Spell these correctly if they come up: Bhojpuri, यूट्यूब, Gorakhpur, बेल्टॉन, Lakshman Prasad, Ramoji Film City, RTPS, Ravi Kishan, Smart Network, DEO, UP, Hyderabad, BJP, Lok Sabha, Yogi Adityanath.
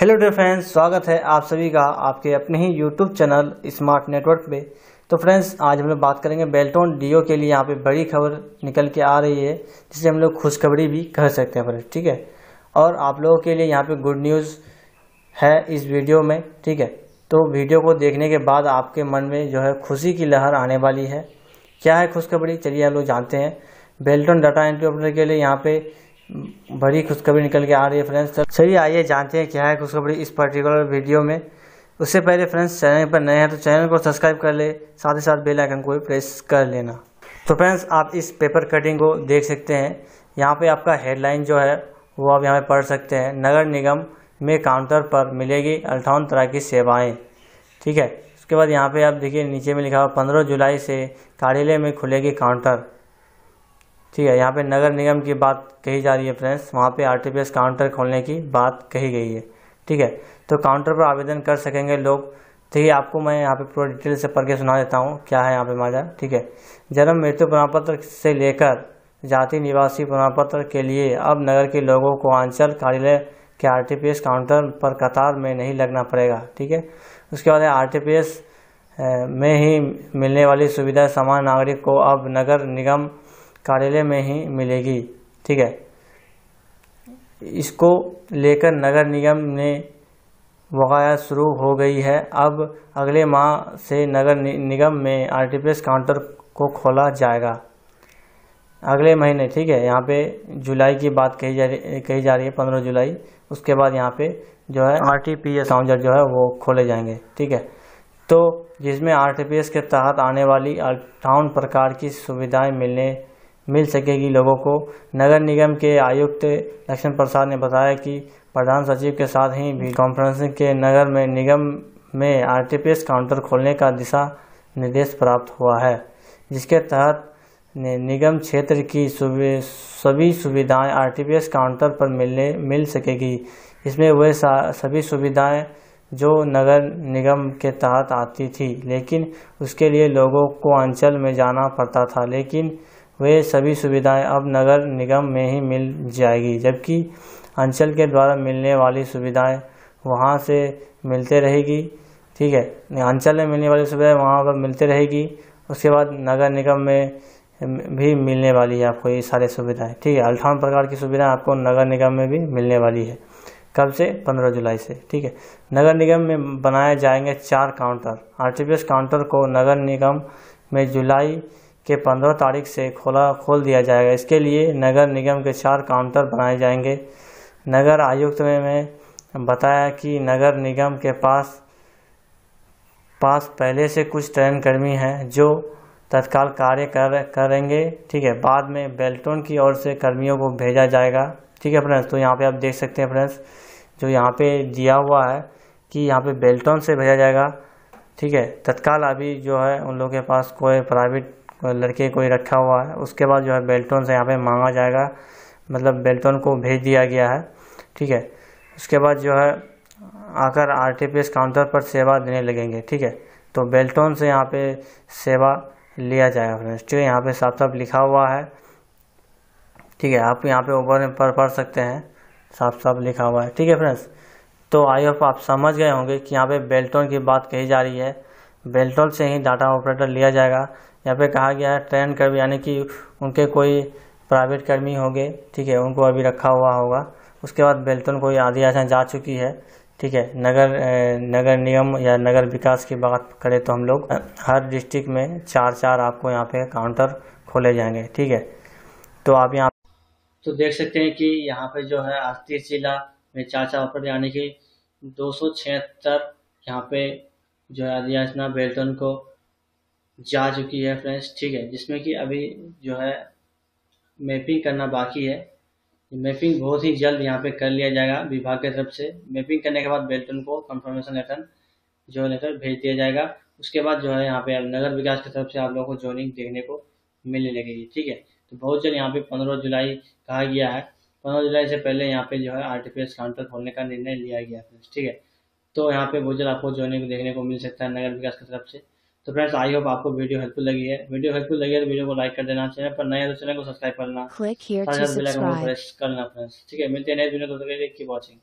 Hello dear friends, स्वागत है आप सभी का आपके अपने ही यूट्यूब चैनल स्मार्ट नेटवर्क पे। तो फ्रेंड्स, आज हम लोग बात करेंगे बेल्टॉन डीओ के लिए यहाँ पे बड़ी खबर निकल के आ रही है, जिसे हम लोग खुशखबरी भी कह सकते हैं फ्रेंड्स, ठीक है। और आप लोगों के लिए यहाँ पे गुड न्यूज़ है इस वीडियो में, ठीक है। तो वीडियो को देखने के बाद आपके मन में जो है खुशी की लहर आने वाली है। क्या है खुशखबरी, चलिए हम लोग जानते हैं। बेल्टॉन डाटा एंट्री ऑपरेटर के लिए यहाँ पर बड़ी खुशखबरी निकल के आ रही है फ्रेंड्स। चलिए आइए जानते हैं क्या है खुशखबरी इस पर्टिकुलर वीडियो में। उससे पहले फ्रेंड्स, चैनल पर नए हैं तो चैनल को सब्सक्राइब कर ले, साथ ही साथ बेल आइकन को भी प्रेस कर लेना। तो फ्रेंड्स, आप इस पेपर कटिंग को देख सकते हैं। यहाँ पे आपका हेडलाइन जो है वो आप यहाँ पे पढ़ सकते हैं। नगर निगम में काउंटर पर मिलेगी 58 तरह की सेवाएँ, ठीक है। उसके बाद यहाँ पर आप देखिए नीचे में लिखा हुआ 15 जुलाई से कार्यालय में खुलेगी काउंटर, ठीक है। यहाँ पे नगर निगम की बात कही जा रही है फ्रेंड्स, वहाँ पे आरटीपीएस काउंटर खोलने की बात कही गई है, ठीक है। तो काउंटर पर आवेदन कर सकेंगे लोग, ठीक है। आपको मैं यहाँ पे पूरा डिटेल से पढ़ के सुना देता हूँ क्या है यहाँ पे माजा, ठीक है। जन्म मृत्यु प्रमाण पत्र से लेकर जाति निवासी प्रमाण पत्र के लिए अब नगर के लोगों को आंचल कार्यालय के आरटीपीएस काउंटर पर कतार में नहीं लगना पड़ेगा, ठीक है। उसके बाद आरटीपीएस में ही मिलने वाली सुविधा सामान्य नागरिक को अब नगर निगम कार्यालय में ही मिलेगी, ठीक है। इसको लेकर नगर निगम ने वकायत शुरू हो गई है। अब अगले माह से नगर निगम में आरटीपीएस काउंटर को खोला जाएगा अगले महीने, ठीक है। यहाँ पे जुलाई की बात कही जा रही है 15 जुलाई। उसके बाद यहाँ पे जो है आरटीपीएस काउंटर जो है वो खोले जाएंगे, ठीक है। तो जिसमें आरटीपीएस के तहत आने वाली 58 प्रकार की सुविधाएँ मिल सकेगी लोगों को। नगर निगम के आयुक्त लक्ष्मण प्रसाद ने बताया कि प्रधान सचिव के साथ ही वीडियो कॉन्फ्रेंसिंग के नगर में निगम में आरटीपीएस काउंटर खोलने का दिशा निर्देश प्राप्त हुआ है, जिसके तहत निगम क्षेत्र की सभी सुविधाएं आरटीपीएस काउंटर पर मिल सकेगी। इसमें वे सभी सुविधाएं जो नगर निगम के तहत आती थी, लेकिन उसके लिए लोगों को अंचल में जाना पड़ता था, लेकिन वे सभी सुविधाएं अब नगर निगम में ही मिल जाएगी, जबकि अंचल के द्वारा मिलने वाली सुविधाएं वहां से मिलते रहेगी, ठीक है। अंचल में मिलने वाली सुविधाएं वहां पर मिलते रहेगी। उसके बाद नगर निगम में भी मिलने वाली है आपको ये सारी सुविधाएं, ठीक है। 58 प्रकार की सुविधाएं आपको नगर निगम में भी मिलने वाली है। कब से? 15 जुलाई से, ठीक है। नगर निगम में बनाए जाएंगे 4 काउंटर। आरटीपीएस काउंटर को नगर निगम में जुलाई के 15 तारीख से खोल दिया जाएगा। इसके लिए नगर निगम के 4 काउंटर बनाए जाएंगे। नगर आयुक्त ने बताया कि नगर निगम के पास पहले से कुछ ट्रेन कर्मी हैं जो तत्काल कार्य करेंगे, ठीक है। बाद में बेल्टॉन की ओर से कर्मियों को भेजा जाएगा, ठीक है फ्रेंड्स। तो यहाँ पे आप देख सकते हैं फ्रेंड्स, जो यहाँ पे दिया हुआ है कि यहाँ पे बेल्टॉन से भेजा जाएगा, ठीक है। तत्काल अभी जो है उन लोगों के पास कोई प्राइवेट लड़के कोई रखा हुआ है। उसके बाद जो है बेल्टॉन से यहाँ पे मांगा जाएगा, मतलब बेल्टॉन को भेज दिया गया है, ठीक है। उसके बाद जो है आकर आरटीपीएस काउंटर पर सेवा देने लगेंगे, ठीक है। तो बेल्टॉन से यहाँ पे सेवा लिया जाएगा फ्रेंड्स, ठीक है। यहाँ पे साफ साफ लिखा हुआ है, ठीक है। आप यहाँ पे ऊपर में पढ़ सकते हैं, साफ साफ लिखा हुआ है, ठीक है फ्रेंड्स। तो आई होप आप समझ गए होंगे कि यहाँ पे बेल्टॉन की बात कही जा रही है। बेल्टॉन से ही डाटा ऑपरेटर लिया जाएगा। यहाँ पे कहा गया है ट्रेन कर्मी, यानी कि उनके कोई प्राइवेट कर्मी होंगे, ठीक है, उनको अभी रखा हुआ होगा। उसके बाद बेल्टॉन को आधी आशा जा चुकी है, ठीक है। नगर निगम या नगर विकास की बात करें तो हम लोग हर डिस्ट्रिक्ट में 4-4 आपको यहाँ पे काउंटर खोले जाएंगे, ठीक है। तो आप यहाँ तो देख सकते हैं कि यहाँ पे जो है 38 जिला में 4-4 ऑपरेटर, यानी कि 276 यहाँ पे जो है अधिसूचना बेल्टॉन को जा चुकी है फ्रेंड्स, ठीक है। जिसमें कि अभी जो है मैपिंग करना बाकी है। मैपिंग बहुत ही जल्द यहाँ पे कर लिया जाएगा विभाग की तरफ से। मैपिंग करने के बाद बेल्टॉन को कंफर्मेशन लेटर भेज दिया जाएगा। उसके बाद जो है यहाँ पे नगर विकास की तरफ से आप लोगों को जोनिंग देखने को मिलने लगेगी, ठीक है। तो बहुत जल्द यहाँ पे 15 जुलाई कहा गया है। 15 जुलाई से पहले यहाँ पे जो है आरटीपीएस काउंटर खोलने का निर्णय लिया गया फ्रेंड्स, ठीक है। तो यहाँ पे बहुत जल्द आपको जोनिंग को देखने को मिल सकता है नगर विकास की तरफ से। तो फ्रेंड्स, आई होप आपको वीडियो हेल्पफुल लगी है। वीडियो हेल्पफुल लगी है तो वीडियो को लाइक कर देना। चैनल पर नए तो चैनल को सब्सक्राइब करना, बेल आइकन को प्रेस करना फ्रेंड्स, ठीक है। मिलते हैं नए वीडियो, तब तक के लिए कीप वॉचिंग।